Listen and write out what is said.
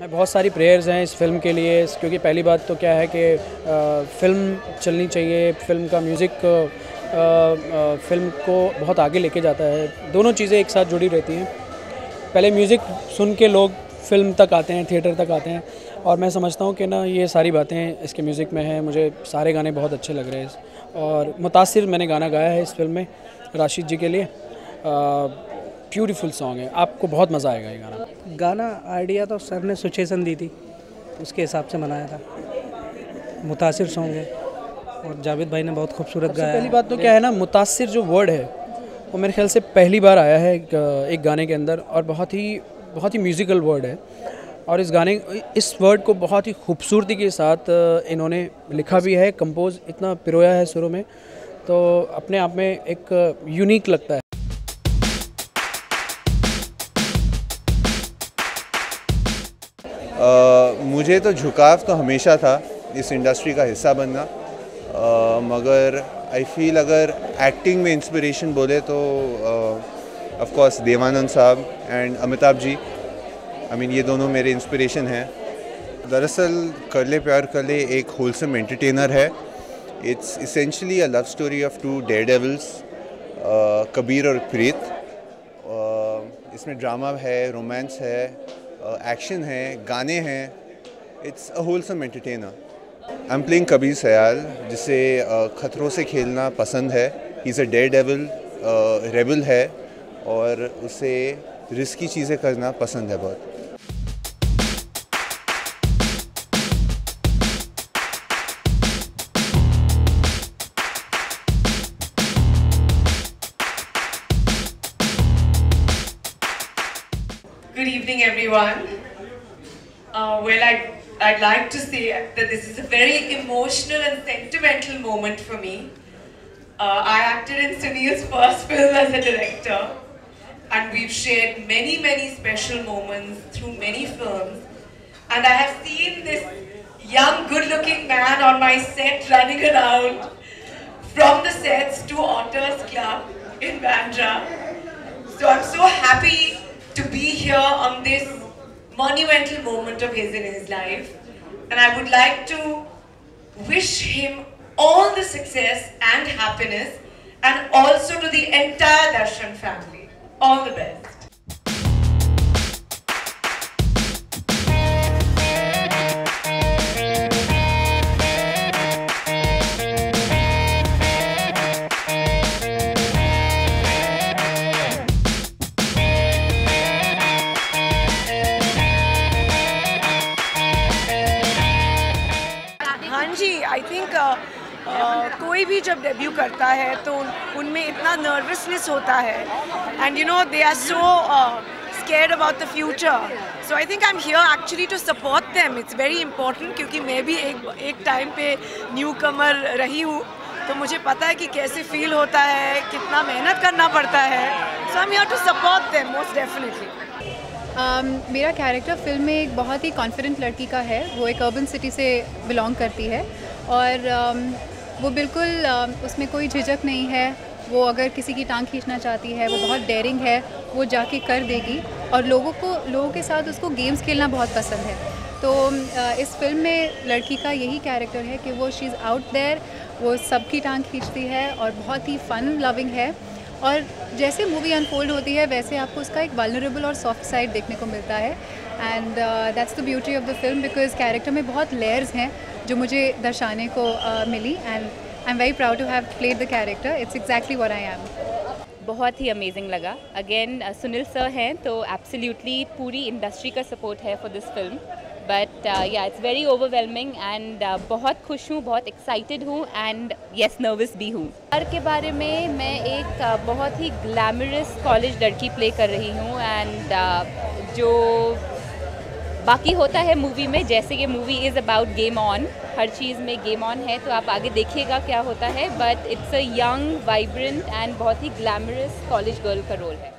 मैं बहुत सारी प्रेयर्स हैं इस फिल्म के लिए, क्योंकि पहली बात तो क्या है कि फिल्म चलनी चाहिए, फिल्म का म्यूज़िक फिल्म को बहुत आगे लेके जाता है, दोनों चीज़ें एक साथ जुड़ी रहती हैं। पहले म्यूज़िक सुन के लोग फिल्म तक आते हैं, थिएटर तक आते हैं, और मैं समझता हूँ कि ना ये सारी बातें इसके म्यूज़िक में हैं। मुझे सारे गाने बहुत अच्छे लग रहे हैं और मुतासिर मैंने गाना गाया है इस फिल्म में राशिद जी के लिए। ब्यूटीफुल सॉन्ग है, आपको बहुत मज़ा आएगा ये गाना। गाना आइडिया तो सर ने सुचेशन दी थी, उसके हिसाब से बनाया था। मुतासिर सॉन्ग है और जावेद भाई ने बहुत खूबसूरत गाया। पहली बात तो क्या है ना, मुतासिर जो वर्ड है वो मेरे ख्याल से पहली बार आया है एक गाने के अंदर, और बहुत ही म्यूज़िकल वर्ड है, और इस वर्ड को बहुत ही खूबसूरती के साथ इन्होंने लिखा भी है, कंपोज इतना पिरोया है सुरों में, तो अपने आप में एक यूनिक लगता है। मुझे तो झुकाव तो हमेशा था इस इंडस्ट्री का हिस्सा बनना, मगर आई फील अगर एक्टिंग में इंस्पिरेशन बोले तो ऑफ कोर्स देवानंद साहब and Amitabh ji, I mean ये दोनों मेरे इंस्पिरेशन हैं। दरअसल कर ले प्यार कर ले एक होलसम एंटरटेनर है। It's essentially a love story of two daredevils, Kabir और प्रीत। इसमें ड्रामा है, रोमांस है, एक्शन है, गाने हैं। It's a wholesome entertainer. I am playing Kabir Sayal, जिसे ख़तरों से खेलना पसंद है। He is a daredevil, rebel है, और उसे रिस्की चीज़ें करना पसंद है बहुत। Good evening, everyone. Well, I'd like to say that this is a very emotional and sentimental moment for me. I acted in Sunil's first film as a director, and we've shared many, many special moments through many films. And I have seen this young, good-looking man on my set running around from the sets to Otters Club in Bandra. So I'm so happy to be here on this monumental moment of his in his life. And I would like to wish him all the success and happiness, and also to the entire Darshan family. All the best. I think कोई भी जब debut करता है तो उनमें इतना nervousness होता है, and you know they are so scared about the future. So I think I'm here actually to support them. It's very important क्योंकि मैं भी एक टाइम पे न्यूकमर रही हूँ, तो मुझे पता है कि कैसे फील होता है, कितना मेहनत करना पड़ता है. So I'm here to support them most definitely. मेरा कैरेक्टर फिल्म में एक बहुत ही कॉन्फिडेंट लड़की का है. वो एक अर्बन सिटी से बिलोंग करती है और वो बिल्कुल उसमें कोई झिझक नहीं है. वो अगर किसी की टांग खींचना चाहती है, वो बहुत डेयरिंग है, वो जाके कर देगी. और लोगों के साथ उसको गेम्स खेलना बहुत पसंद है. तो इस फिल्म में लड़की का यही कैरेक्टर है कि वो शी इज़ आउट देयर, वो सबकी टांग खींचती है और बहुत ही फ़न लविंग है. और जैसे मूवी अनफोल्ड होती है वैसे आपको उसका एक वल्नरेबल और सॉफ्ट साइड देखने को मिलता है. And that's the beauty of the film, because character में बहुत लेयर्स हैं जो मुझे दर्शाने को मिली. And I am very proud to have played the character. It's exactly what I am. बहुत ही अमेजिंग लगा. अगेन सुनील सर हैं तो एब्सोल्युटली पूरी इंडस्ट्री का सपोर्ट है for this film. But yeah it's very overwhelming and बहुत खुश हूँ, बहुत एक्साइटेड हूँ, एंड येस नर्वस भी हूँ. सर के बारे में मैं एक बहुत ही ग्लैमरस कॉलेज लड़की प्ले कर रही हूँ, एंड जो बाकी होता है मूवी में, जैसे ये movie is about game on, हर चीज़ में गेम ऑन है, तो आप आगे देखिएगा क्या होता है. But it's a young, vibrant and बहुत ही ग्लैमरस कॉलेज गर्ल का रोल है.